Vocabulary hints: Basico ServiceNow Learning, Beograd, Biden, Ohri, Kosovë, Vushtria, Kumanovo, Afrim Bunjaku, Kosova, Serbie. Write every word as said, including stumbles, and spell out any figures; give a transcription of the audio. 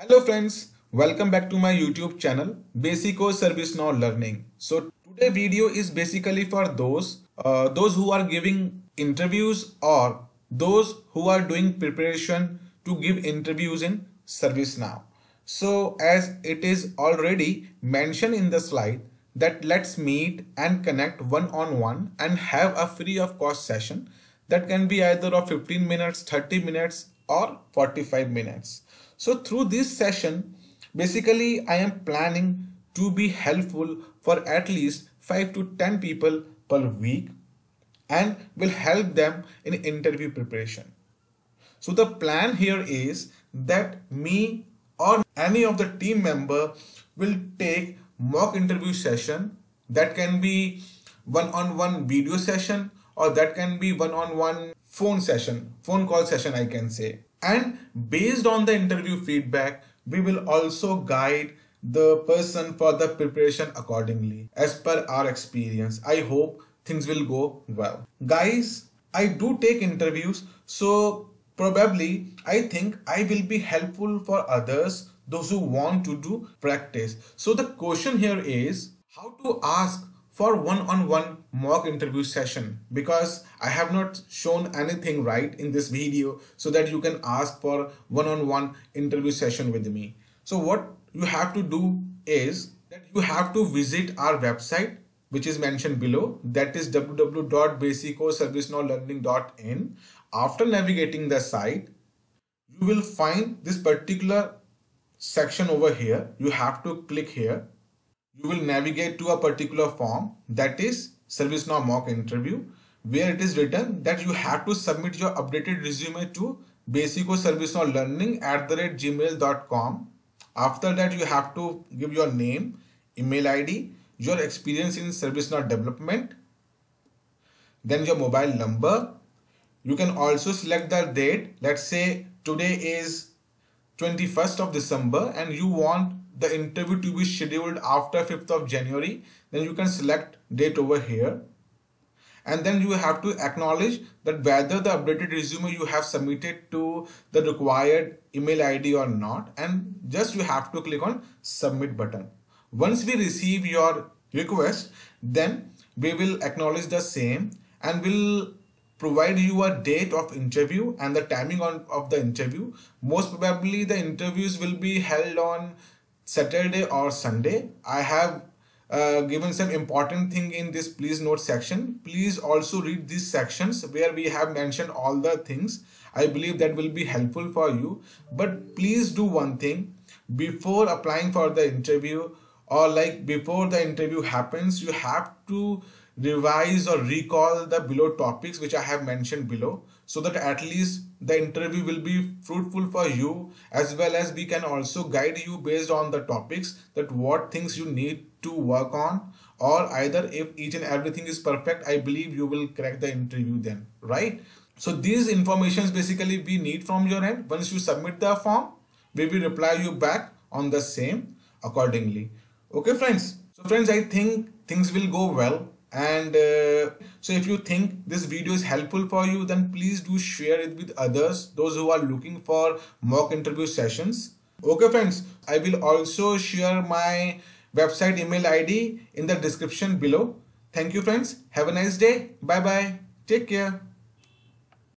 Hello friends, welcome back to my YouTube channel Basico ServiceNow Learning. So today video is basically for those uh, those who are giving interviews or those who are doing preparation to give interviews in ServiceNow. So as it is already mentioned in the slide that let's meet and connect one-on-one and have a free of cost session that can be either of fifteen minutes, thirty minutes or forty-five minutes. So through this session, basically I am planning to be helpful for at least five to ten people per week and will help them in interview preparation. So the plan here is that me or any of the team member will take mock interview session that can be one-on-one video session or that can be one-on-one phone session, phone call session I can say. And based on the interview feedback, we will also guide the person for the preparation accordingly as per our experience. I hope things will go well. Guys, I do take interviews, so probably I think I will be helpful for others, those who want to do practice. So the question here is how to ask for one-on-one mock interview session, because I have not shown anything right in this video so that you can ask for one-on-one interview session with me. So what you have to do is that you have to visit our website, which is mentioned below, that is w w w dot basico servicenowlearning dot in. After navigating the site, you will find this particular section over here. You have to click here. You will navigate to a particular form, that is ServiceNow mock interview, where it is written that you have to submit your updated resume to basicoservicenowlearning at therategmail dot com. After that, you have to give your name, email I D, your experience in ServiceNow development, then your mobile number. You can also select the date. Let's say today is twenty-first of December and you want the interview to be scheduled after fifth of January, then you can select date over here, and then you have to acknowledge that whether the updated resume you have submitted to the required email I D or not, and just you have to click on submit button. Once we receive your request, then we will acknowledge the same and will provide you a date of interview and the timing on, of the interview. Most probably the interviews will be held on Saturday or Sunday. I have uh, given some important thing in this please note section. Please also read these sections where we have mentioned all the things. I believe that will be helpful for you. But please do one thing before applying for the interview, or like before the interview happens, you have to revise or recall the below topics which I have mentioned below, so that at least the interview will be fruitful for you, as well as we can also guide you based on the topics that what things you need to work on, or either if each and everything is perfect, I believe you will crack the interview then, right? So these informations basically we need from your end. Once you submit the form, we will reply you back on the same accordingly. Okay friends, so friends, I think things will go well. And uh, so if you think this video is helpful for you, then please do share it with others, those who are looking for mock interview sessions. Okay friends, I will also share my website email I D in the description below. Thank you friends. Have a nice day. Bye bye. Take care.